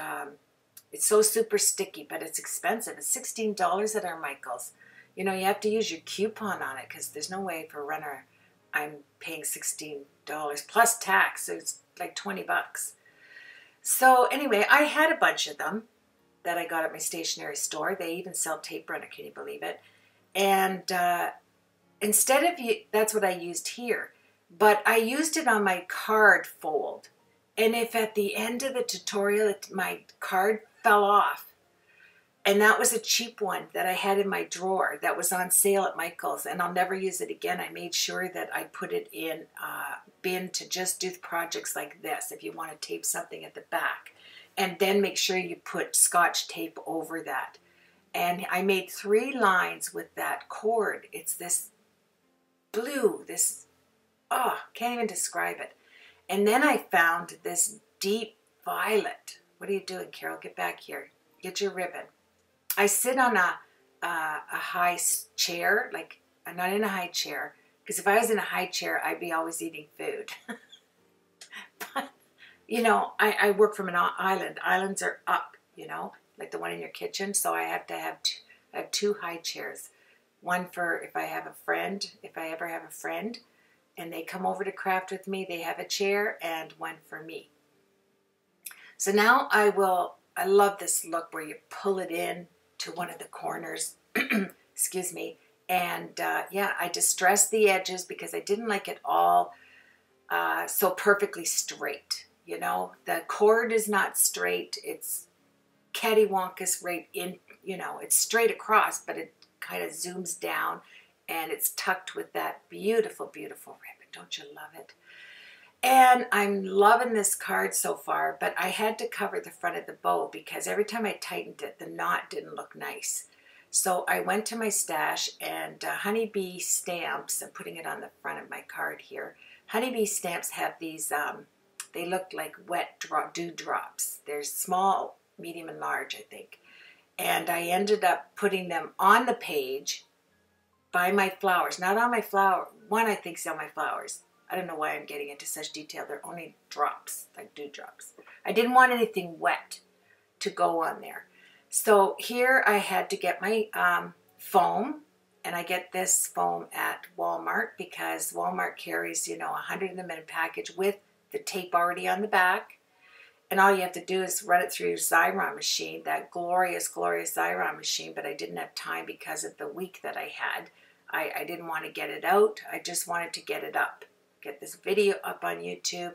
it's so super sticky, but it's expensive. It's $16 at our Michael's. You know, you have to use your coupon on it because there's no way for a runner I'm paying $16 plus tax. So it's like 20 bucks. So anyway, I had a bunch of them that I got at my stationery store. They even sell tape runner. Can you believe it? And instead of, that's what I used here, but I used it on my card fold. And if at the end of the tutorial, my card fell off, and that was a cheap one that I had in my drawer that was on sale at Michael's, and I'll never use it again. I made sure that I put it in a bin to just do projects like this, if you want to tape something at the back, and then make sure you put Scotch tape over that. And I made 3 lines with that cord. It's this blue, this, oh, can't even describe it. And then I found this deep violet. What are you doing, Carol? Get back here. Get your ribbon. I sit on a high chair. Like, I'm not in a high chair. Because if I was in a high chair, I'd be always eating food. But, you know, I work from an island. Islands are up, you know, like the one in your kitchen. So I have to have I have two high chairs. One for if I have a friend, if I ever have a friend. And they come over to craft with me. They have a chair and one for me. So now I love this look where you pull it in to one of the corners, excuse me. And yeah, I distressed the edges because I didn't like it all so perfectly straight. You know, the cord is not straight. It's cattywampus right in, you know, it's straight across, but it kind of zooms down. And it's tucked with that beautiful, beautiful ribbon. Don't you love it? And I'm loving this card so far, but I had to cover the front of the bow because every time I tightened it, the knot didn't look nice. So I went to my stash and Honeybee Stamps, I'm putting it on the front of my card here. Honeybee Stamps have these, they look like wet dewdrops. They're small, medium, and large, I think. And I ended up putting them on the page by my flowers, not on my flower. One I think is on my flowers. I don't know why I'm getting into such detail. They're only drops, like dewdrops. I didn't want anything wet to go on there. So here I had to get my foam, and I get this foam at Walmart because Walmart carries, you know, 100 of them in a package with the tape already on the back. And all you have to do is run it through your Xyron machine, that glorious, glorious Xyron machine, but I didn't have time because of the week that I had. I didn't want to get it out. I just wanted to get it up, get this video up on YouTube.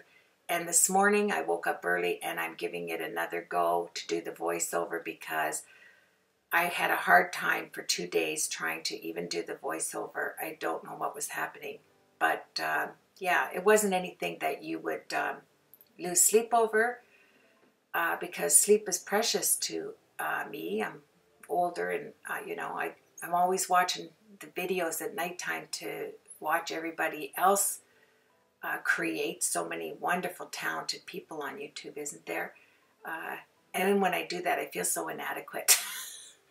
And this morning I woke up early and I'm giving it another go to do the voiceover because I had a hard time for 2 days trying to even do the voiceover. I don't know what was happening. But yeah, it wasn't anything that you would lose sleep over because sleep is precious to me. I'm older and, you know, I'm always watching the videos at nighttime to watch everybody else create. So many wonderful, talented people on YouTube, isn't there? And then when I do that, I feel so inadequate.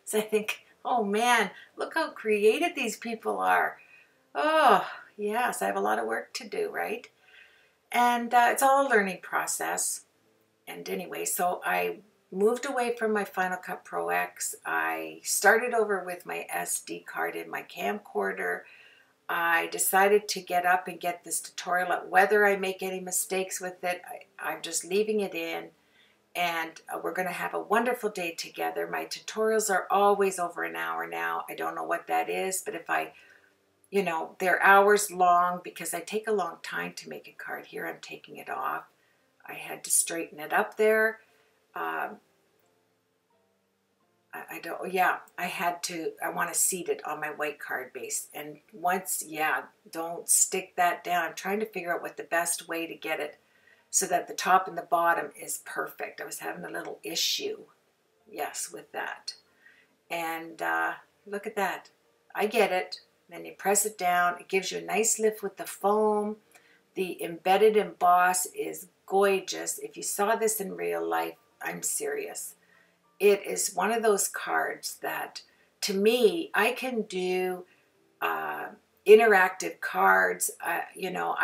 So I think, oh man, look how creative these people are. Oh, yes, I have a lot of work to do, right? And it's all a learning process. And anyway, so I moved away from my Final Cut Pro X. I started over with my SD card in my camcorder. I decided to get up and get this tutorial up. Whether I make any mistakes with it, I'm just leaving it in. And we're going to have a wonderful day together. My tutorials are always over an hour now. I don't know what that is, but if I, you know, they're hours long because I take a long time to make a card. Here I'm taking it off. I had to straighten it up there. I want to seat it on my white card base. And once, yeah, don't stick that down. I'm trying to figure out what the best way to get it so that the top and the bottom is perfect. I was having a little issue, yes, with that. And look at that. I get it. Then you press it down. It gives you a nice lift with the foam. The embedded emboss is gorgeous. If you saw this in real life, I'm serious. It is one of those cards that, to me, I can do interactive cards. You know,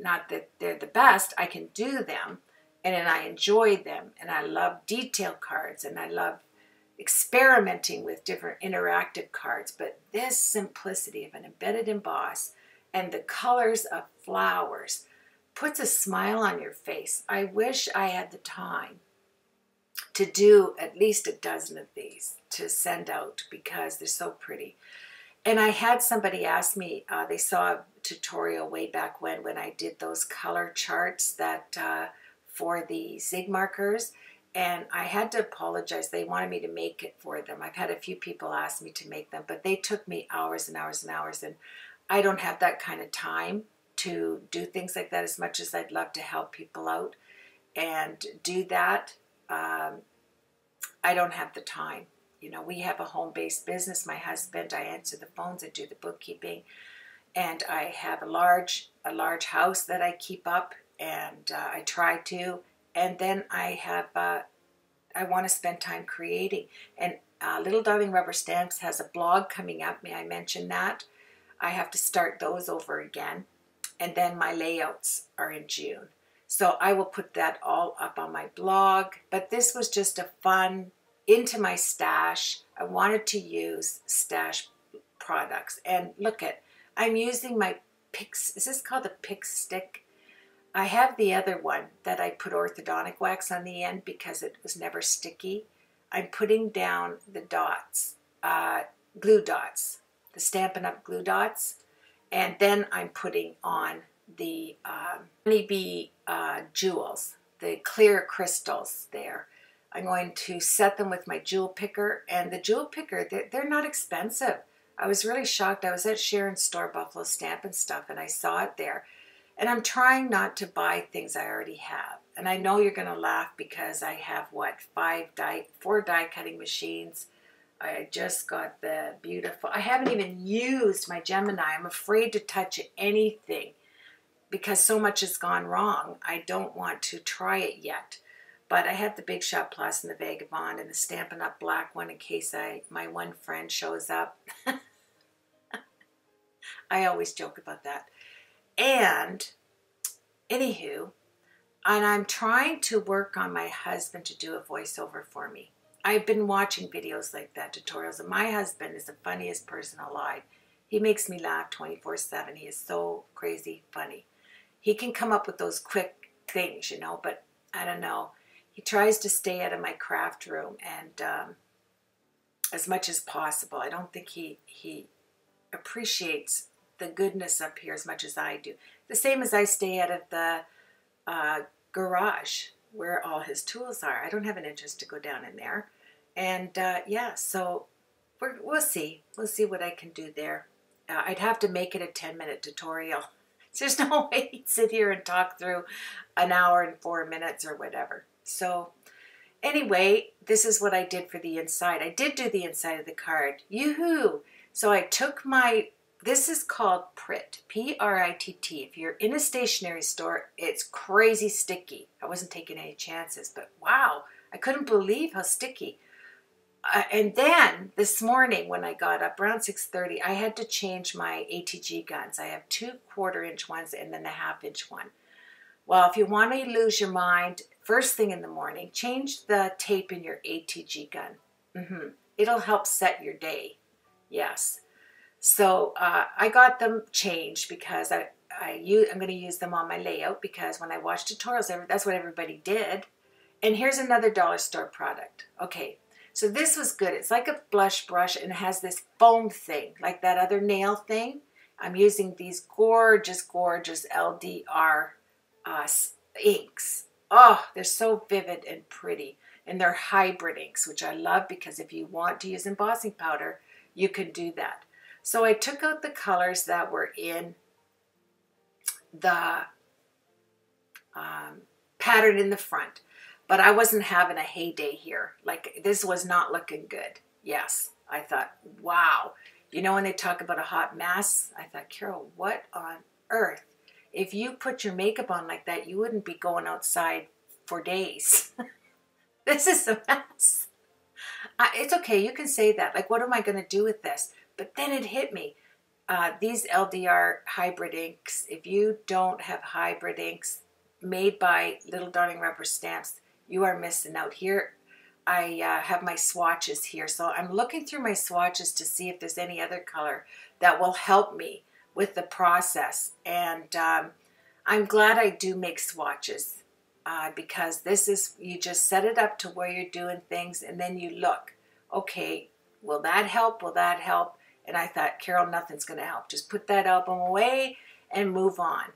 not that they're the best, I can do them, and I enjoy them, and I love detail cards, and I love experimenting with different interactive cards, but this simplicity of an embedded emboss and the colors of flowers puts a smile on your face. I wish I had the time to do at least a dozen of these to send out because they're so pretty. And I had somebody ask me, they saw a tutorial way back when I did those color charts that for the zig markers, and I had to apologize. They wanted me to make it for them. I've had a few people ask me to make them, but they took me hours and hours and hours, and I don't have that kind of time to do things like that as much as I'd love to help people out and do that. I don't have the time. You know, we have a home-based business. My husband, I answer the phones, I do the bookkeeping, and I have a large house that I keep up, and I try to. And then I have, I want to spend time creating. And Little Darling Rubber Stamps has a blog coming up. May I mention that? I have to start those over again. And then my layouts are in June. So I will put that all up on my blog. But this was just a fun into my stash. I wanted to use stash products. And look at, I'm using my Pix, is this called the Pix stick? I have the other one that I put orthodontic wax on the end because it was never sticky. I'm putting down the dots, glue dots, the Stampin' Up glue dots. And then I'm putting on the Honeybee jewels, the clear crystals there. I'm going to set them with my jewel picker, and the jewel picker, they're not expensive. I was really shocked. I was at Sharon's store, Buffalo Stamp and Stuff, and I saw it there. And I'm trying not to buy things I already have. And I know you're going to laugh because I have, what, four die cutting machines. I just got the beautiful, I haven't even used my Gemini. I'm afraid to touch anything because so much has gone wrong. I don't want to try it yet. But I have the Big Shot Plus and the Vagabond and the Stampin' Up Black one in case my one friend shows up. I always joke about that. And anywho, and I'm trying to work on my husband to do a voiceover for me. I've been watching videos like that, tutorials, and my husband is the funniest person alive. He makes me laugh 24/7. He is so crazy funny. He can come up with those quick things, you know, but I don't know. He tries to stay out of my craft room and as much as possible. I don't think he appreciates the goodness up here as much as I do. The same as I stay out of the garage where all his tools are. I don't have an interest to go down in there. And yeah, so we'll see. We'll see what I can do there. I'd have to make it a 10-minute tutorial. There's no way he'd sit here and talk through an hour and 4 minutes or whatever. So anyway, this is what I did for the inside. I did do the inside of the card. Yoo-hoo! So I took my, this is called Pritt, P-R-I-T-T. If you're in a stationery store, it's crazy sticky. I wasn't taking any chances, but wow, I couldn't believe how sticky. And then this morning when I got up around 6:30, I had to change my ATG guns. I have 2 quarter-inch ones and then a 1/2-inch one. Well, if you want to lose your mind, first thing in the morning, change the tape in your ATG gun. It'll help set your day. Yes. So I got them changed because I'm going to use them on my layout because when I watch tutorials, that's what everybody did. And here's another dollar store product. Okay. So this was good. It's like a blush brush and it has this foam thing, like that other nail thing. I'm using these gorgeous, gorgeous LDR inks. Oh, they're so vivid and pretty. And they're hybrid inks, which I love because if you want to use embossing powder, you can do that. So I took out the colors that were in the pattern in the front. But I wasn't having a heyday here. Like, this was not looking good. Yes, I thought, wow. You know when they talk about a hot mess? I thought, Carol, what on earth? If you put your makeup on like that, you wouldn't be going outside for days. This is a mess. It's okay, you can say that. Like, what am I going to do with this? But then it hit me. These LDR hybrid inks, if you don't have hybrid inks made by Little Darling Rubber Stamps, you are missing out. Here I have my swatches here, so I'm looking through my swatches to see if there's any other color that will help me with the process. And I'm glad I do make swatches because this is, you just set it up to where you're doing things and then you look, okay, will that help? Will that help? And I thought, Carol, nothing's going to help. Just put that album away and move on.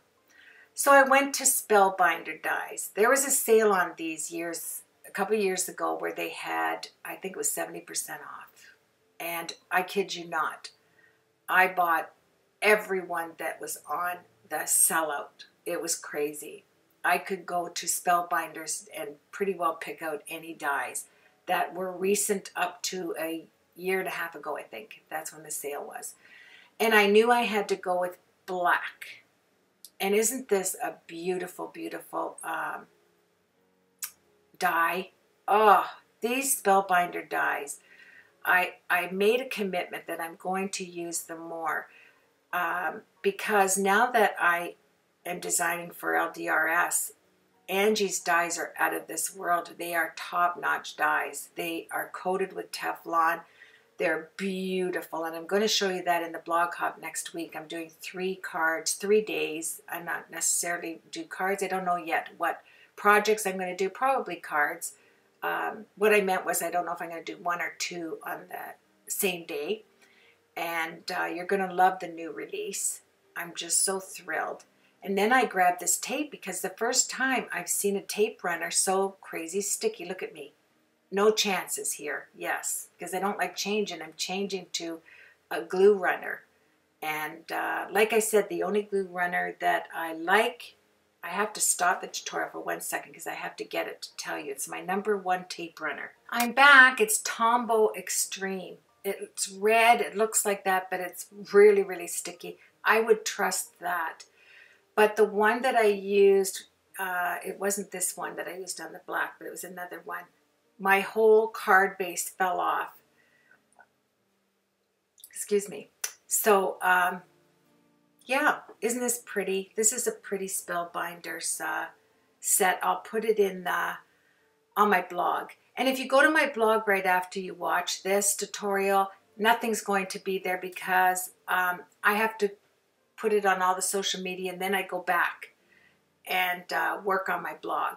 So I went to Spellbinder dies. There was a sale on these a couple of years ago where they had, I think it was 70% off. And I kid you not, I bought everyone that was on the sellout. It was crazy. I could go to Spellbinders and pretty well pick out any dies that were recent up to a year and a half ago, I think. That's when the sale was. And I knew I had to go with black. And isn't this a beautiful, beautiful die? Oh, these Spellbinder dies. I made a commitment that I'm going to use them more because now that I am designing for LDRS, Angie's dies are out of this world. They are top-notch dies. They are coated with Teflon. They're beautiful, and I'm going to show you that in the blog hop next week. I'm doing 3 cards, 3 days. I'm not necessarily do cards. I don't know yet what projects I'm going to do, probably cards. What I meant was I don't know if I'm going to do 1 or 2 on the same day. And you're going to love the new release. I'm just so thrilled. And then I grabbed this tape because the first time I've seen a tape runner so crazy sticky. Look at me. No chances here, yes, because I don't like changing. I'm changing to a glue runner. And like I said, the only glue runner that I like, I have to stop the tutorial for 1 second because I have to get it to tell you. It's my #1 tape runner. I'm back. It's Tombow Extreme. It's red. It looks like that, but it's really, really sticky. I would trust that. But the one that I used, it wasn't this one that I used on the black, but it was another one. My whole card base fell off. Excuse me. So Yeah, isn't this pretty? This is a pretty Spellbinders set. I'll put it in on my blog. And if you go to my blog right after you watch this tutorial, nothing's going to be there because I have to put it on all the social media, and then I go back and work on my blog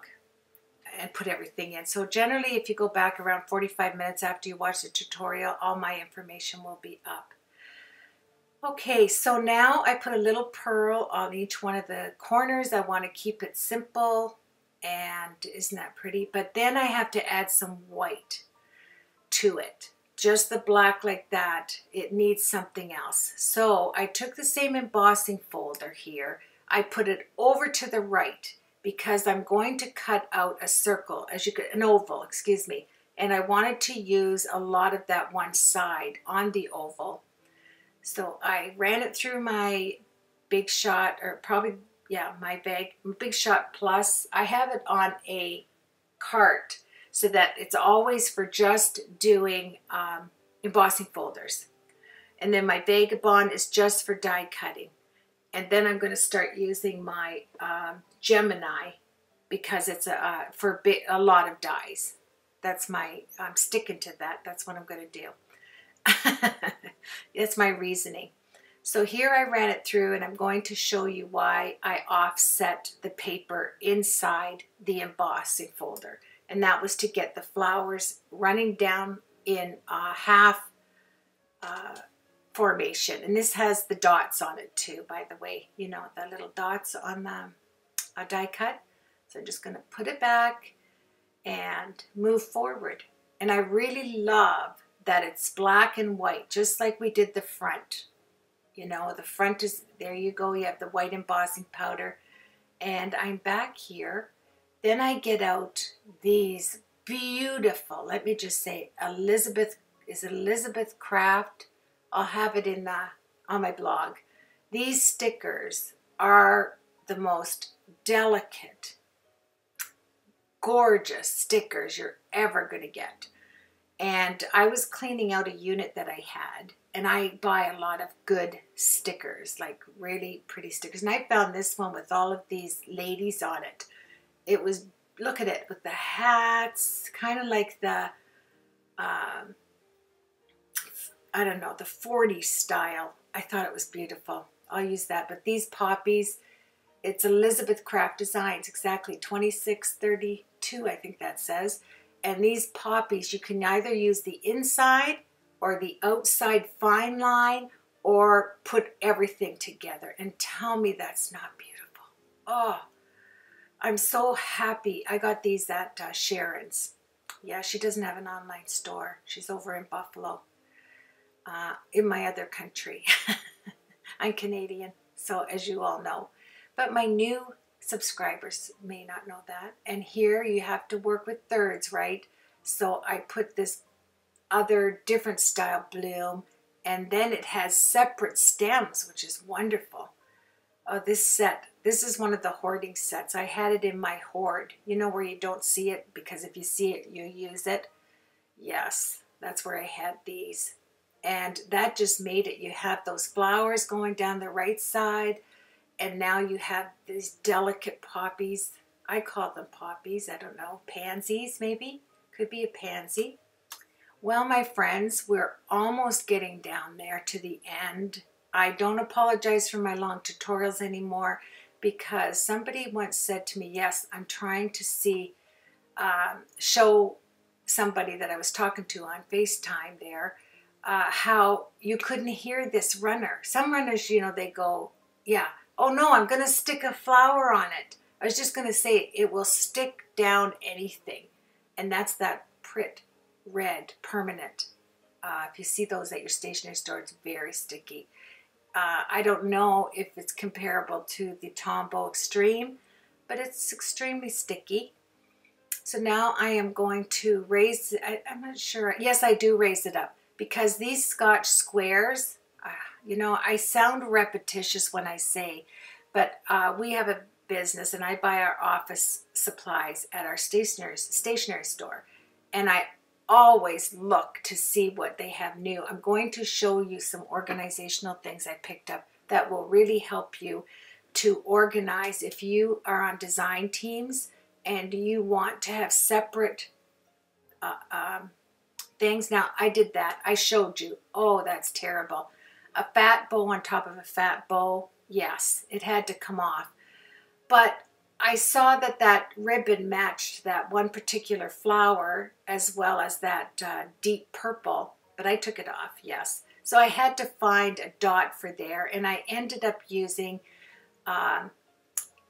and put everything in. So generally, if you go back around 45 minutes after you watch the tutorial, all my information will be up. Okay, so now I put a little pearl on each one of the corners. I want to keep it simple, and isn't that pretty? But then I have to add some white to it. Just the black like that, it needs something else. So I took the same embossing folder here. I put it over to the right because I'm going to cut out a circle, an oval, excuse me. And I wanted to use a lot of that one side on the oval. So I ran it through my Big Shot, or probably, yeah, my Big Shot Plus. I have it on a cart so that it's always for just doing embossing folders. And then my Vagabond is just for die cutting. And then I'm going to start using my Gemini because it's for a lot of dies. That's my, I'm sticking to that. That's what I'm going to do. That's my reasoning. So here I ran it through, and I'm going to show you why I offset the paper inside the embossing folder. And that was to get the flowers running down in half formation. And this has the dots on it too, by the way. You know, the little dots on the die cut. So I'm just going to put it back and move forward. And I really love that it's black and white, just like we did the front. You know, the front is, there you go, you have the white embossing powder. And I'm back here. Then I get out these beautiful, let me just say, Elizabeth Craft. I'll have it in on my blog. These stickers are the most delicate, gorgeous stickers you're ever going to get. And I was cleaning out a unit that I had, and I buy a lot of good stickers, like really pretty stickers. And I found this one with all of these ladies on it. It was, look at it, with the hats, kind of like the, I don't know, the 40s style. I thought it was beautiful. I'll use that. But these poppies, it's Elizabeth Craft Designs, exactly, 2632, I think that says. And these poppies, you can either use the inside or the outside fine line or put everything together. And tell me that's not beautiful. Oh, I'm so happy. I got these at Sharon's. Yeah, she doesn't have an online store. She's over in Buffalo, in my other country. I'm Canadian, so as you all know. But my new subscribers may not know that. And here you have to work with thirds, right? So I put this other different style bloom, and then it has separate stems, which is wonderful. Oh, this set. This is one of the hoarding sets. I had it in my hoard. You know, where you don't see it, because if you see it, you use it. Yes, that's where I had these. And that just made it. You have those flowers going down the right side, and now you have these delicate poppies. I call them poppies. I don't know. Pansies, maybe. Could be a pansy. Well, my friends, we're almost getting down there to the end. I don't apologize for my long tutorials anymore, because somebody once said to me, yes, I'm trying to see, show somebody that I was talking to on FaceTime there, how you couldn't hear this runner. Some runners, you know, they go, yeah, oh no, I'm going to stick a flower on it. I was just going to say it will stick down anything. And that's that Prit Red Permanent. If you see those at your stationery store, it's very sticky. I don't know if it's comparable to the Tombow Extreme, but it's extremely sticky. So now I am going to raise, I'm not sure. Yes, I do raise it up, because these Scotch squares, you know, I sound repetitious when I say, but we have a business, and I buy our office supplies at our stationery store. And I always look to see what they have new. I'm going to show you some organizational things I picked up that will really help you to organize if you are on design teams and you want to have separate things. Now, I did that. I showed you. Oh, that's terrible. A fat bow on top of a fat bow. Yes, it had to come off. But I saw that that ribbon matched that one particular flower as well as that deep purple, but I took it off, yes. So I had to find a dot for there, and I ended up using,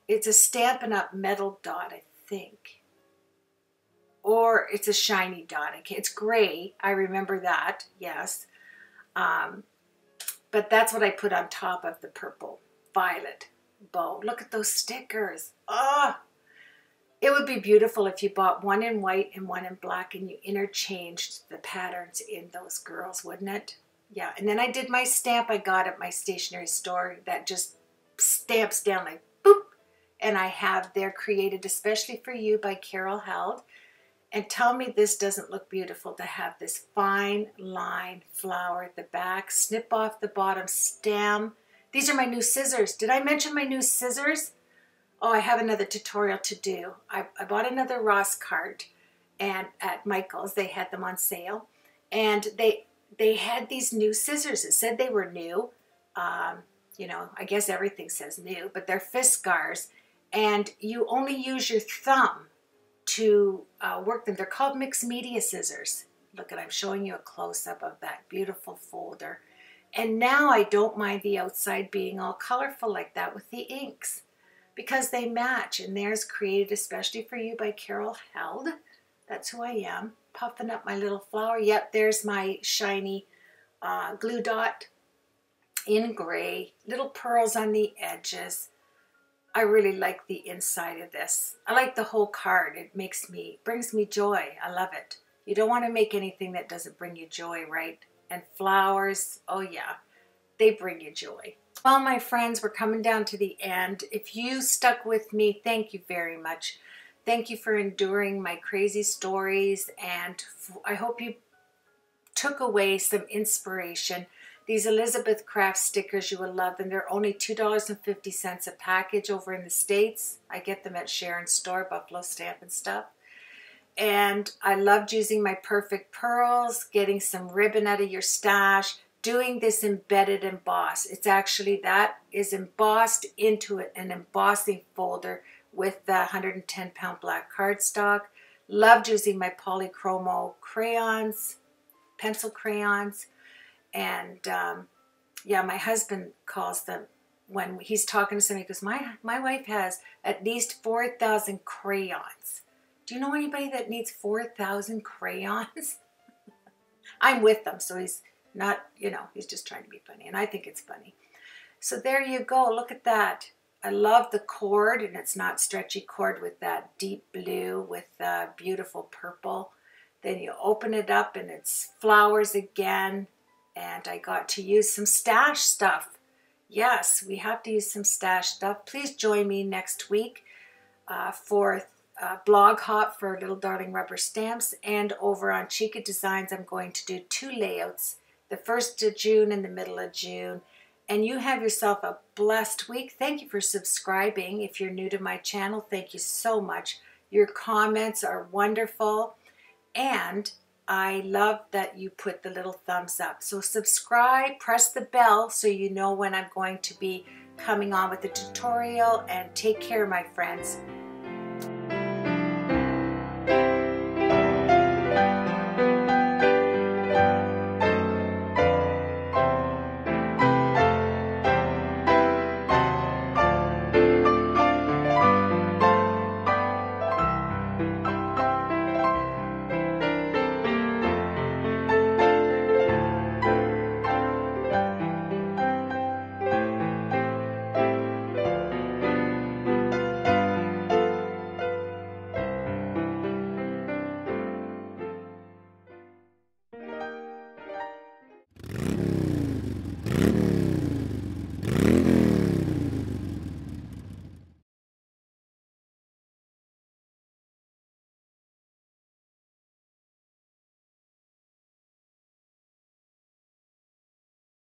it's a Stampin' Up metal dot, I think. Or it's a shiny dot. It's gray, I remember that, yes. But that's what I put on top of the purple violet bow. Look at those stickers. Oh, it would be beautiful if you bought one in white and one in black and you interchanged the patterns in those girls, wouldn't it? Yeah, and then I did my stamp I got at my stationery store that just stamps down like boop, and I have there Created Especially For You by Carol Held. And tell me this doesn't look beautiful to have this fine line flower at the back, snip off the bottom stem. These are my new scissors. Did I mention my new scissors? Oh, I have another tutorial to do. I bought another Ross cart, and at Michael's they had them on sale, and they had these new scissors. It said they were new. You know, I guess everything says new, but they're Fiskars, and you only use your thumb to work them. They're called mixed media scissors. Look at, I'm showing you a close-up of that beautiful folder. And now I don't mind the outside being all colorful like that with the inks because they match. And there's Created Especially For You by Carol Held. That's who I am. Puffing up my little flower. Yep, there's my shiny glue dot in gray. Little pearls on the edges. I really like the inside of this. I like the whole card. It makes me, brings me joy. I love it. You don't want to make anything that doesn't bring you joy, right? And flowers, oh yeah, they bring you joy. Well, my friends, we're coming down to the end. If you stuck with me, thank you very much. Thank you for enduring my crazy stories, and I hope you took away some inspiration. These Elizabeth Craft stickers, you will love them. They're only $2.50 a package over in the States. I get them at Sharon's store, Buffalo Stamp and Stuff. And I loved using my Perfect Pearls, getting some ribbon out of your stash, doing this embedded emboss. It's actually, that is embossed into an embossing folder with the 110-pound black cardstock. Loved using my Polychromo crayons, pencil crayons. And yeah, my husband calls them, when he's talking to somebody, he goes, my wife has at least 4,000 crayons. Do you know anybody that needs 4,000 crayons? I'm with them, so he's not, you know, he's just trying to be funny, and I think it's funny. So there you go, look at that. I love the cord, and it's not stretchy cord with that deep blue with the beautiful purple. Then you open it up, and it's flowers again, and I got to use some stash stuff. Yes, we have to use some stash stuff. Please join me next week for blog hop for Little Darling Rubber Stamps, and over on Cheeky Designs I'm going to do 2 layouts, the 1st of June and the middle of June. And you have yourself a blessed week. Thank you for subscribing. If you're new to my channel, thank you so much. Your comments are wonderful, and I love that you put the little thumbs up. So subscribe, press the bell so you know when I'm going to be coming on with the tutorial, and take care, my friends.